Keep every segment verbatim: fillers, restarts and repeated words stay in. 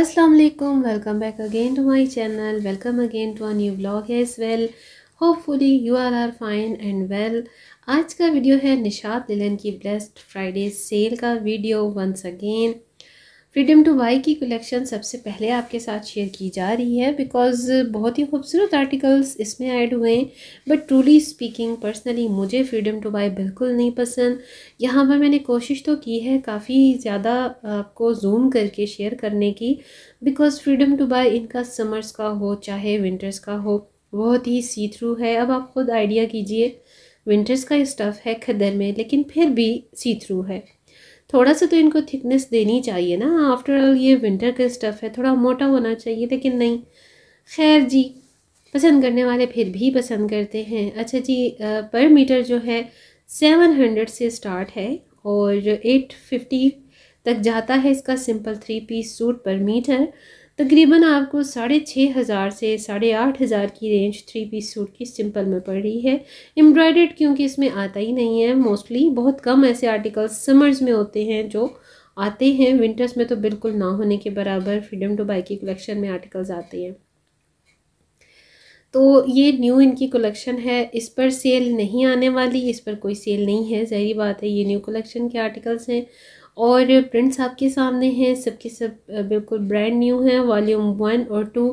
अस्सलाम वालेकुम, welcome back again to my channel, welcome again to a new vlog as well. Hopefully you are are fine and well. आज का video है Nishat linen की blessed Friday sale का video. Once again freedom to by की collection सबसे पहले आपके साथ शेयर की जा रही है, बिकॉज़ बहुत ही खूबसूरत आर्टिकल्स इसमें ऐड हुए हैं। बट ट्रूली स्पीकिंग, पर्सनली मुझे फ्रीडम टू बाई बिल्कुल नहीं पसंद। यहाँ पर मैंने कोशिश तो की है काफ़ी ज़्यादा आपको जूम करके शेयर करने की, बिकॉज़ फ्रीडम टू बाई इनका समर्स का हो चाहे विंटर्स का हो बहुत ही सी थ्रू है। अब आप ख़ुद आइडिया कीजिए, विंटर्स का स्टफ़ है खदर में लेकिन फिर भी सी थ्रू है। थोड़ा सा तो इनको थिकनेस देनी चाहिए ना, आफ्टर ऑल ये विंटर का स्टफ़ है, थोड़ा मोटा होना चाहिए, लेकिन नहीं। खैर जी, पसंद करने वाले फिर भी पसंद करते हैं। अच्छा जी, पर मीटर जो है सेवन हंड्रेड से स्टार्ट है और एट फिफ्टी तक जाता है इसका सिंपल थ्री पीस सूट पर मीटर। तकरीबन आपको साढ़े छः हज़ार से साढ़े आठ हज़ार की रेंज थ्री पीस सूट की सिंपल में पड़ रही है। एम्ब्रॉयडर्ड क्योंकि इसमें आता ही नहीं है, मोस्टली बहुत कम ऐसे आर्टिकल्स समर्स में होते हैं जो आते हैं, विंटर्स में तो बिल्कुल ना होने के बराबर फ्रीडम टू बाई की कलेक्शन में आर्टिकल्स आते हैं। तो ये न्यू इनकी कलेक्शन है, इस पर सेल नहीं आने वाली, इस पर कोई सेल नहीं है, ज़ाहिर बात है। ये न्यू कलेक्शन के आर्टिकल्स हैं और प्रिंट्स आपके सामने हैं, सब के सब बिल्कुल ब्रांड न्यू हैं। वॉल्यूम वन और टू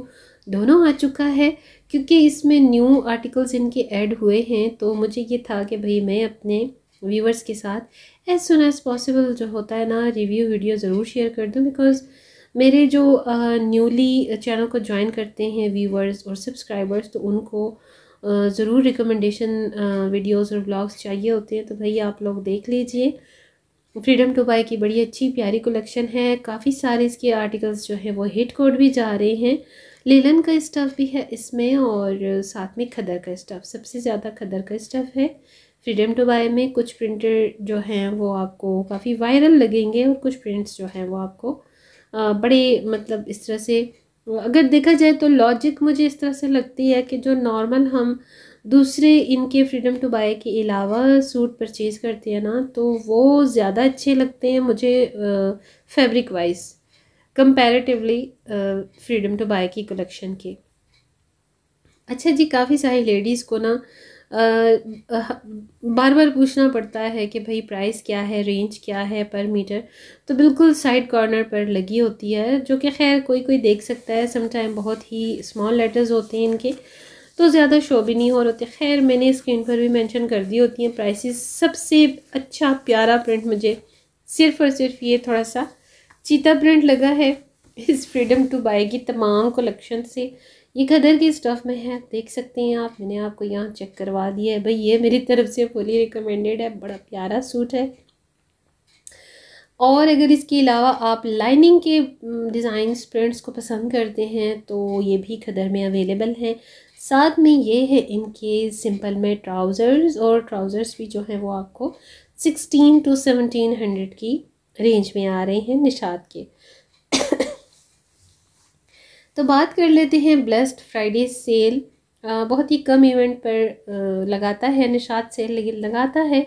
दोनों आ चुका है, क्योंकि इसमें न्यू आर्टिकल्स इनके ऐड हुए हैं। तो मुझे ये था कि भाई मैं अपने व्यूवर्स के साथ एज सुन एज पॉसिबल जो होता है ना रिव्यू वीडियो ज़रूर शेयर कर दूं, बिकॉज़ मेरे जो न्यूली चैनल को ज्वाइन करते हैं व्यूवर्स और सब्सक्राइबर्स, तो उनको ज़रूर रिकमेंडेशन वीडियोज़ और ब्लॉग्स चाहिए होते हैं। तो भाई आप लोग देख लीजिए, फ्रीडम टू बाई की बड़ी अच्छी प्यारी कलेक्शन है। काफ़ी सारे इसके आर्टिकल्स जो हैं वो हिट कोड भी जा रहे हैं, लिनन का स्टफ़ भी है इसमें और साथ में खदर का स्टफ़। सबसे ज़्यादा खदर का स्टफ़ है फ्रीडम टू बाई में। कुछ प्रिंटर जो हैं वो आपको काफ़ी वायरल लगेंगे और कुछ प्रिंट्स जो हैं वो आपको बड़े, मतलब इस तरह से अगर देखा जाए तो लॉजिक मुझे इस तरह से लगती है कि जो नॉर्मल हम दूसरे इनके फ्रीडम टू बाय के अलावा सूट परचेज़ करते हैं ना, तो वो ज़्यादा अच्छे लगते हैं मुझे fabric wise comparatively freedom to bye की कलेक्शन के। अच्छा जी, काफ़ी सारी लेडीज़ को ना बार बार पूछना पड़ता है कि भाई प्राइस क्या है, रेंज क्या है पर मीटर, तो बिल्कुल साइड कॉर्नर पर लगी होती है, जो कि खैर कोई कोई देख सकता है। समटाइम बहुत ही स्मॉल लेटर्स होते हैं इनके, तो ज़्यादा शो भी नहीं हो रहे होते। खैर मैंने स्क्रीन पर भी मेंशन कर दी होती हैं प्राइसेस। सबसे अच्छा प्यारा प्रिंट मुझे सिर्फ़ और सिर्फ ये थोड़ा सा चीता प्रिंट लगा है इस फ्रीडम टू बाय की तमाम कलेक्शन से। ये खदर के स्टफ़ में है, देख सकते हैं आप, मैंने आपको यहाँ चेक करवा दिया है। भाई ये मेरी तरफ से फुली रिकमेंडेड है, बड़ा प्यारा सूट है। और अगर इसके अलावा आप लाइनिंग के डिज़ाइंस प्रिंट्स को पसंद करते हैं तो ये भी खदर में अवेलेबल हैं। साथ में ये है इनके सिंपल में ट्राउज़र्स, और ट्राउज़र्स भी जो हैं वो आपको सिक्सटीन टू सेवनटीन हंड्रेड की रेंज में आ रहे हैं निशात के। तो बात कर लेते हैं ब्लेस्ड फ्राइडे सेल। आ, बहुत ही कम इवेंट पर आ, लगाता है निशात सेल, लेकिन लगाता है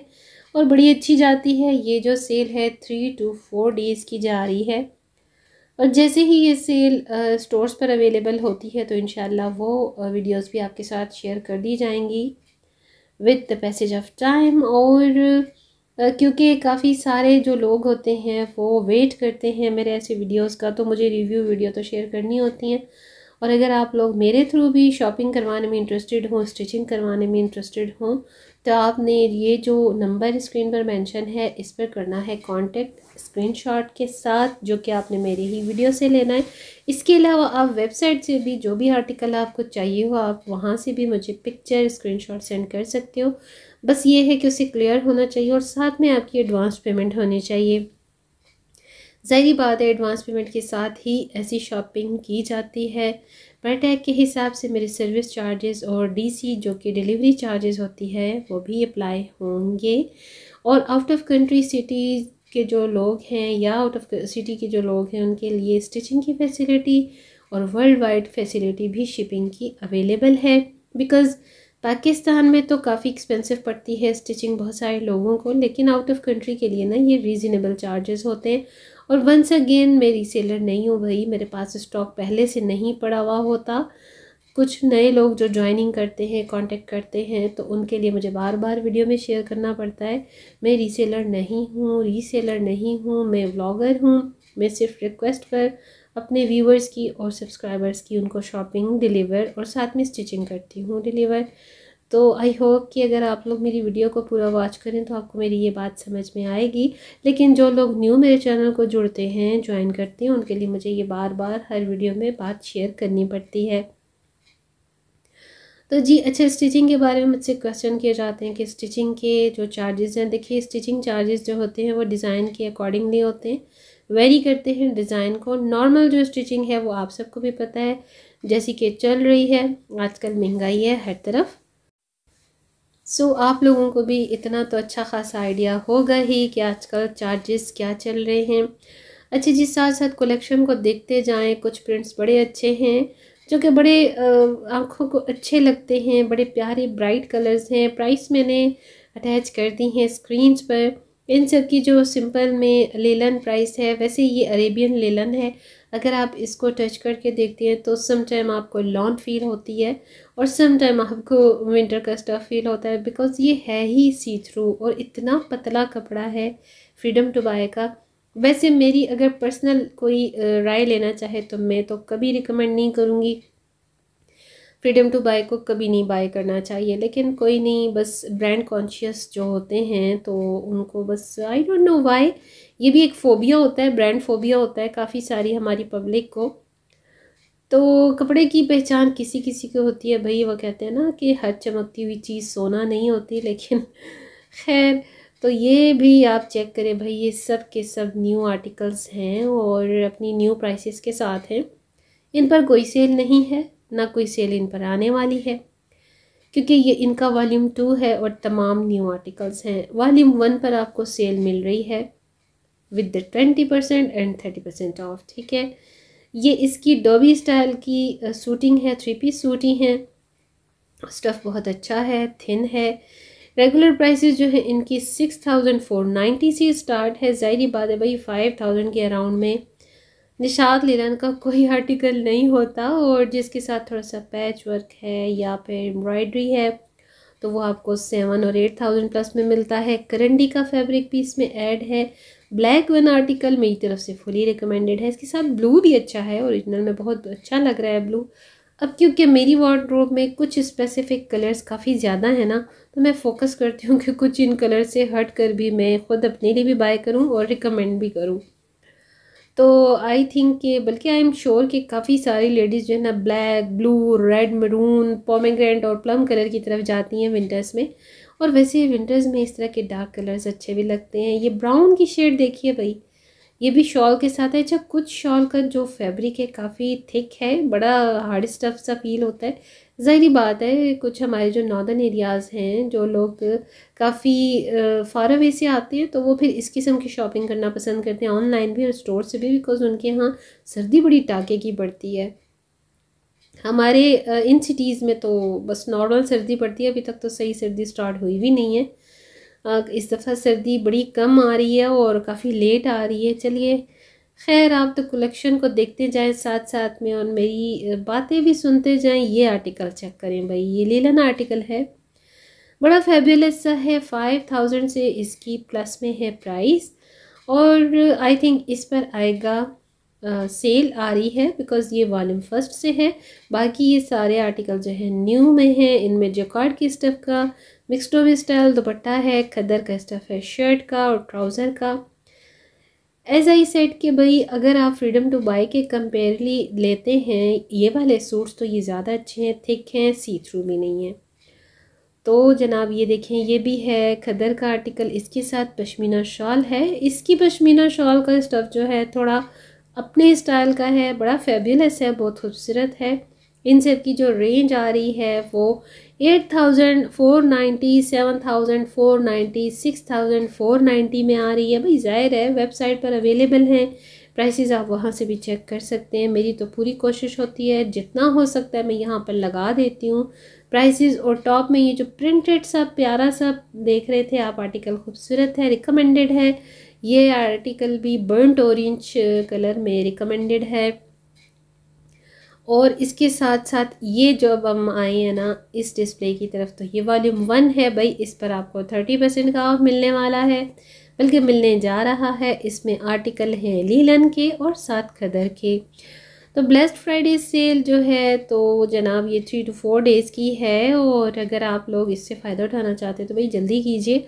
और बड़ी अच्छी जाती है। ये जो सेल है थ्री टू फोर डेज़ की जा रही है, और जैसे ही ये सेल स्टोर्स पर अवेलेबल होती है तो इंशाल्लाह वो वीडियोस भी आपके साथ शेयर कर दी जाएंगी with the passage of time. और क्योंकि काफ़ी सारे जो लोग होते हैं वो वेट करते हैं मेरे ऐसे वीडियोस का, तो मुझे रिव्यू वीडियो तो शेयर करनी होती हैं। और अगर आप लोग मेरे थ्रू भी शॉपिंग करवाने में इंटरेस्टेड हों, स्टिचिंग करवाने में इंटरेस्टेड हों, तो आपने ये जो नंबर स्क्रीन पर मेंशन है इस पर करना है कांटेक्ट स्क्रीनशॉट के साथ, जो कि आपने मेरी ही वीडियो से लेना है। इसके अलावा आप वेबसाइट से भी जो भी आर्टिकल आपको चाहिए हो, आप वहाँ से भी मुझे पिक्चर स्क्रीनशॉट सेंड कर सकते हो। बस ये है कि उसे क्लियर होना चाहिए और साथ में आपकी एडवांस पेमेंट होनी चाहिए। ज़ाहिर बात है एडवांस पेमेंट के साथ ही ऐसी शॉपिंग की जाती है। पर टैग के हिसाब से मेरे सर्विस चार्जेस और डीसी जो कि डिलीवरी चार्जेस होती है वो भी अप्लाई होंगे। और आउट ऑफ कंट्री सिटीज़ के जो लोग हैं या आउट ऑफ सिटी के जो लोग हैं उनके लिए स्टिचिंग की फैसिलिटी और वर्ल्ड वाइड फैसिलिटी भी शिपिंग की अवेलेबल है, बिकॉज़ पाकिस्तान में तो काफ़ी एक्सपेंसिव पड़ती है स्टिचिंग बहुत सारे लोगों को, लेकिन आउट ऑफ कंट्री के लिए ना ये रीज़नेबल चार्जेस होते हैं। और वंस अगेन मैं रीसेलर नहीं हूँ भाई, मेरे पास स्टॉक पहले से नहीं पड़ा हुआ होता। कुछ नए लोग जो ज्वाइनिंग करते हैं, कांटेक्ट करते हैं, तो उनके लिए मुझे बार बार वीडियो में शेयर करना पड़ता है। मैं रीसेलर नहीं हूँ, रीसेलर नहीं हूँ, मैं व्लॉगर हूँ। मैं सिर्फ रिक्वेस्ट पर अपने व्यूवर्स की और सब्सक्राइबर्स की उनको शॉपिंग डिलीवर और साथ में स्टिचिंग करती हूँ डिलीवर। तो आई होप कि अगर आप लोग मेरी वीडियो को पूरा वॉच करें तो आपको मेरी ये बात समझ में आएगी। लेकिन जो लोग न्यू मेरे चैनल को जुड़ते हैं, ज्वाइन करते हैं, उनके लिए मुझे ये बार बार हर वीडियो में बात शेयर करनी पड़ती है। तो जी अच्छा, स्टिचिंग के बारे में मुझसे क्वेश्चन किए जाते हैं कि स्टिचिंग के जो चार्जेस हैं, देखिए स्टिचिंग चार्जेस जो होते हैं वो डिज़ाइन के अकॉर्डिंगली होते हैं, वेरी करते हैं डिज़ाइन को। नॉर्मल जो स्टिचिंग है वो आप सबको भी पता है जैसी कि चल रही है, आजकल महंगाई है हर तरफ। सो so, आप लोगों को भी इतना तो अच्छा खासा आइडिया होगा ही कि आजकल चार्जेस क्या चल रहे हैं। अच्छा जी, साथ साथ कलेक्शन को देखते जाएँ, कुछ प्रिंट्स बड़े अच्छे हैं जो कि बड़े आँखों को अच्छे लगते हैं, बड़े प्यारे ब्राइट कलर्स हैं। प्राइस मैंने अटैच कर दी हैं स्क्रीन्स पर। इन सब की जो सिंपल में लेलन प्राइस है, वैसे ये अरेबियन लेलन है। अगर आप इसको टच करके देखते हैं तो सम टाइम आपको लॉन फील होती है और सम टाइम आपको विंटर का स्टफ फील होता है, बिकॉज़ ये है ही सी थ्रू और इतना पतला कपड़ा है फ्रीडम टू बाय का। वैसे मेरी अगर पर्सनल कोई राय लेना चाहे तो मैं तो कभी रिकमेंड नहीं करूँगी, फ्रीडम टू बाय को कभी नहीं बाय करना चाहिए। लेकिन कोई नहीं, बस ब्रांड कॉन्शियस जो होते हैं तो उनको बस आई डोंट नो व्हाई, ये भी एक फ़ोबिया होता है, ब्रांड फोबिया होता है काफ़ी सारी हमारी पब्लिक को। तो कपड़े की पहचान किसी किसी की होती है भाई, वो कहते हैं ना कि हर चमकती हुई चीज़ सोना नहीं होती। लेकिन खैर, तो ये भी आप चेक करें भाई, ये सब के सब न्यू आर्टिकल्स हैं और अपनी न्यू प्राइसेस के साथ हैं। इन पर कोई सेल नहीं है, ना कोई सेल इन पर आने वाली है, क्योंकि ये इनका वॉल्यूम टू है और तमाम न्यू आर्टिकल्स हैं। वॉल्यूम वन पर आपको सेल मिल रही है with the twenty percent and thirty percent off, ठीक है। ये इसकी डोबी स्टाइल की सूटिंग है, थ्री पीस सूटी हैं, स्टफ़ बहुत अच्छा है, थिन है। रेगुलर प्राइसेस जो है इनकी सिक्स थाउजेंड फोर नाइन्टी से स्टार्ट है। ज़ाहिर बात है भाई, फ़ाइव थाउजेंड के अराउंड में निशात लिनन का कोई आर्टिकल नहीं होता, और जिसके साथ थोड़ा सा पैच वर्क है या फिर एम्ब्रॉयडरी है तो वो आपको सेवन और एट थाउजेंड प्लस में मिलता है। करंडी का फैब्रिक भी इसमें ऐड है। ब्लैक वन आर्टिकल मेरी तरफ से फुली रिकमेंडेड है। इसके साथ ब्लू भी अच्छा है, ओरिजिनल में बहुत अच्छा लग रहा है ब्लू। अब क्योंकि मेरी वार्डरोब में कुछ स्पेसिफ़िक कलर्स काफ़ी ज़्यादा है ना, तो मैं फ़ोकस करती हूँ कि कुछ इन कलर से हट कर भी मैं ख़ुद अपने लिए भी बाय करूँ और रिकमेंड भी करूँ। तो आई थिंक कि बल्कि आई एम श्योर कि काफ़ी सारी लेडीज़ जो है ना black, blue, red, maroon, pomegranate और प्लम कलर की तरफ जाती हैं विंटर्स में। और वैसे विंटर्स में इस तरह के डार्क कलर्स अच्छे भी लगते हैं। ये ब्राउन की शेड देखिए भाई, ये भी शॉल के साथ है। अच्छा, कुछ शॉल का जो फैब्रिक है काफ़ी थिक है, बड़ा हार्ड स्टफ सा फील होता है। ज़ाहिर बात है, कुछ हमारे जो नॉर्दर्न एरियाज़ हैं, जो लोग काफ़ी फार अवे से आते हैं, तो वो फिर इस किस्म की शॉपिंग करना पसंद करते हैं, ऑनलाइन भी और स्टोर से भी, बिकॉज उनके यहाँ सर्दी बड़ी टाके की पड़ती है। हमारे इन सिटीज़ में तो बस नॉर्मल सर्दी पड़ती है, अभी तक तो सही सर्दी स्टार्ट हुई भी नहीं है। इस दफ़ा सर्दी बड़ी कम आ रही है और काफ़ी लेट आ रही है। चलिए खैर, आप तो कलेक्शन को देखते जाएं साथ साथ में और मेरी बातें भी सुनते जाएं। ये आर्टिकल चेक करें भाई, ये लीलन आर्टिकल है, बड़ा फैबुलस सा है। फाइव थाउजेंड से इसकी प्लस में है प्राइस, और आई थिंक इस पर आएगा आ, सेल आ रही है, बिकॉज़ ये वॉल्यूम फर्स्ट से है। बाकी ये सारे आर्टिकल जो है न्यू में हैं। इनमें जॉकार्ड की स्टफ़ का मिक्सड डोबी स्टाइल दुपट्टा है, खदर का स्टफ़ है शर्ट का और ट्राउज़र का। एज आई सेड के भाई, अगर आप फ्रीडम टू बाय के कंपेयरली लेते हैं ये वाले सूट्स, तो ये ज़्यादा अच्छे हैं, थिक हैं, सी थ्रू भी नहीं है। तो जनाब ये देखें, ये भी है खदर का आर्टिकल, इसके साथ पश्मीना शॉल है। इसकी पश्मीना शॉल का स्टफ़ जो है थोड़ा अपने स्टाइल का है, बड़ा फैबुलस है, बहुत खूबसूरत है। इन सब की जो रेंज आ रही है वो eight thousand four ninety, seven thousand four ninety, six thousand four ninety में आ रही है भाई। ज़ाहिर है वेबसाइट पर अवेलेबल हैं प्राइसेस, आप वहाँ से भी चेक कर सकते हैं। मेरी तो पूरी कोशिश होती है जितना हो सकता है मैं यहाँ पर लगा देती हूँ प्राइसेस। और टॉप में ये जो प्रिंटेड सा प्यारा सा देख रहे थे आप आर्टिकल, खूबसूरत है, रिकमेंडेड है। ये आर्टिकल भी बर्न्ट ऑरेंज कलर में रिकमेंडेड है। और इसके साथ साथ ये जो अब हम आए हैं ना इस डिस्प्ले की तरफ, तो ये वॉल्यूम वन है भाई, इस पर आपको थर्टी परसेंट का ऑफ मिलने वाला है, बल्कि मिलने जा रहा है। इसमें आर्टिकल हैं लीलन के और साथ खदर के। तो ब्लेस्ड फ्राइडे सेल जो है तो जनाब ये थ्री टू फोर डेज़ की है, और अगर आप लोग इससे फ़ायदा उठाना चाहते हैं तो भाई जल्दी कीजिए।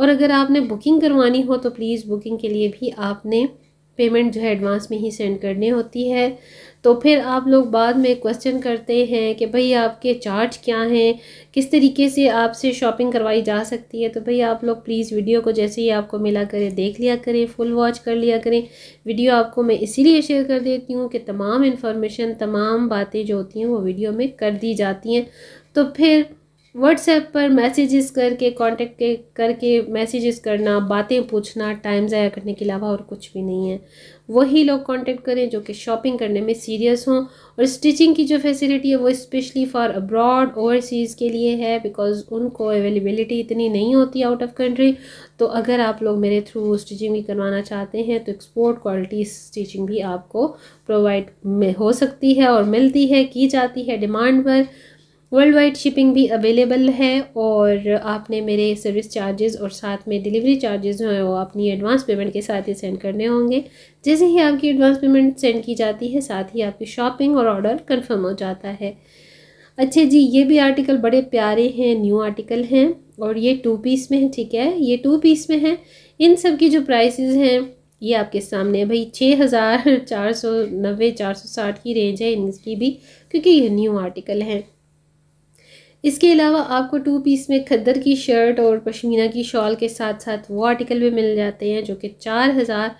और अगर आपने बुकिंग करवानी हो तो प्लीज़ बुकिंग के लिए भी आपने पेमेंट जो है एडवांस में ही सेंड करनी होती है। तो फिर आप लोग बाद में क्वेश्चन करते हैं कि भाई आपके चार्ज क्या हैं, किस तरीके से आपसे शॉपिंग करवाई जा सकती है। तो भाई आप लोग प्लीज़ वीडियो को जैसे ही आपको मिला करें देख लिया करें, फुल वॉच कर लिया करें। वीडियो आपको मैं इसीलिए शेयर कर देती हूँ कि तमाम इन्फॉर्मेशन तमाम बातें जो होती हैं वो वीडियो में कर दी जाती हैं। तो फिर व्हाट्सएप पर मैसेजेस करके कांटेक्ट के करके मैसेजेस करना, बातें पूछना, टाइम ज़ाया करने के अलावा और कुछ भी नहीं है। वही लोग कांटेक्ट करें जो कि शॉपिंग करने में सीरियस हों। और स्टिचिंग की जो फैसिलिटी है वो स्पेशली फॉर अब्रॉड ओवरसीज़ के लिए है, बिकॉज़ उनको अवेलेबिलिटी इतनी नहीं होती आउट ऑफ कंट्री। तो अगर आप लोग मेरे थ्रू स्टिचिंग भी करवाना चाहते हैं तो एक्सपोर्ट क्वालिटी स्टिचिंग भी आपको प्रोवाइड में हो सकती है और मिलती है, की जाती है डिमांड पर। वर्ल्ड वाइड शिपिंग भी अवेलेबल है। और आपने मेरे सर्विस चार्जेस और साथ में डिलीवरी चार्जेस जो हैं वो अपनी एडवांस पेमेंट के साथ ही सेंड करने होंगे। जैसे ही आपकी एडवांस पेमेंट सेंड की जाती है साथ ही आपकी शॉपिंग और ऑर्डर कंफर्म हो जाता है। अच्छे जी, ये भी आर्टिकल बड़े प्यारे हैं, न्यू आर्टिकल हैं, और ये टू पीस में है। ठीक है, ये टू पीस में है। इन सब की जो प्राइसेस हैं ये आपके सामने भाई छः हज़ार चार सौ नब्बे चार सौ साठ की रेंज है इनकी भी, क्योंकि ये न्यू आर्टिकल हैं। इसके अलावा आपको टू पीस में खद्दर की शर्ट और पश्मीना की शॉल के साथ साथ वो आर्टिकल भी मिल जाते हैं जो कि चार हज़ार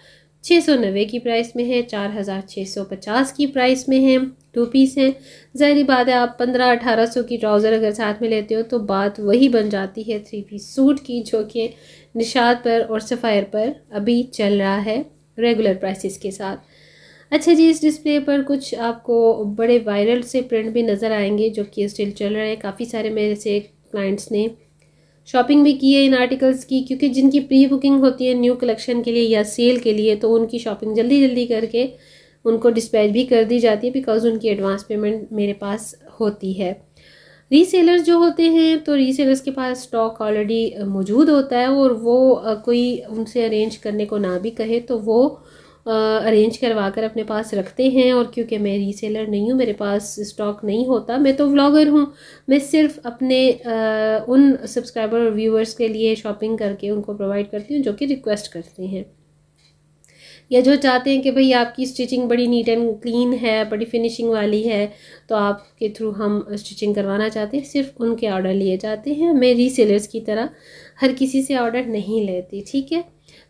छः सौ नब्बे की प्राइस में है, चार हज़ार छः सौ पचास की प्राइस में है। टू पीस हैं, ज़ाहिर बात है आप पंद्रह अठारह सौ की ट्राउज़र अगर साथ में लेते हो तो बात वही बन जाती है थ्री पीस सूट की, जो कि निशात पर और सफ़ायर पर अभी चल रहा है रेगुलर प्राइसेस के साथ। अच्छा जी, इस डिस्प्ले पर कुछ आपको बड़े वायरल से प्रिंट भी नज़र आएंगे जो कि स्टिल चल रहे हैं। काफ़ी सारे मेरे से क्लाइंट्स ने शॉपिंग भी की है इन आर्टिकल्स की, क्योंकि जिनकी प्री बुकिंग होती है न्यू कलेक्शन के लिए या सेल के लिए तो उनकी शॉपिंग जल्दी जल्दी करके उनको डिस्पैच भी कर दी जाती है, बिकॉज उनकी एडवांस पेमेंट मेरे पास होती है। रीसेलर्स जो होते हैं तो रीसेलर्स के पास स्टॉक ऑलरेडी मौजूद होता है, और वो कोई उनसे अरेंज करने को ना भी कहे तो वो अरेंज करवा कर अपने पास रखते हैं। और क्योंकि मैं रीसेलर नहीं हूँ, मेरे पास स्टॉक नहीं होता, मैं तो व्लॉगर हूँ, मैं सिर्फ अपने आ, उन सब्सक्राइबर और व्यूअर्स के लिए शॉपिंग करके उनको प्रोवाइड करती हूँ जो कि रिक्वेस्ट करते हैं या जो चाहते हैं कि भाई आपकी स्टिचिंग बड़ी नीट एंड क्लीन है, बड़ी फिनिशिंग वाली है तो आपके थ्रू हम स्टिचिंग करवाना चाहते हैं। सिर्फ उनके ऑर्डर लिए जाते हैं, मैं रीसेलर्स की तरह हर किसी से ऑर्डर नहीं लेती। ठीक है,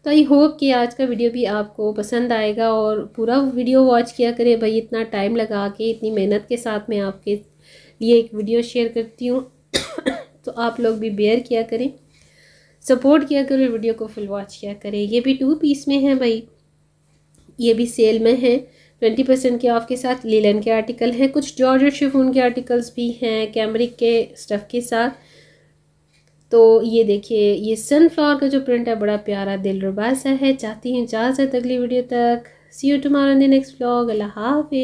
तो आई होप कि आज का वीडियो भी आपको पसंद आएगा और पूरा वीडियो वॉच किया करें भाई। इतना टाइम लगा के इतनी मेहनत के साथ मैं आपके लिए एक वीडियो शेयर करती हूँ तो आप लोग भी बेयर किया करें, सपोर्ट किया करें, वीडियो को फुल वॉच किया करें। ये भी टू पीस में है भाई, ये भी सेल में है ट्वेंटी परसेंट के ऑफ के साथ। लीलन के आर्टिकल हैं, कुछ जॉर्जेट शिफॉन के आर्टिकल्स भी हैं कैमरिक के स्टफ़ के साथ। तो ये देखिए, ये सनफ्लावर का जो प्रिंट है बड़ा प्यारा दिलरुबा सा है। चाहती हूँ इजाज़त अगली वीडियो तक। See you tomorrow in the next vlog. अल्लाह हाफ़िज़।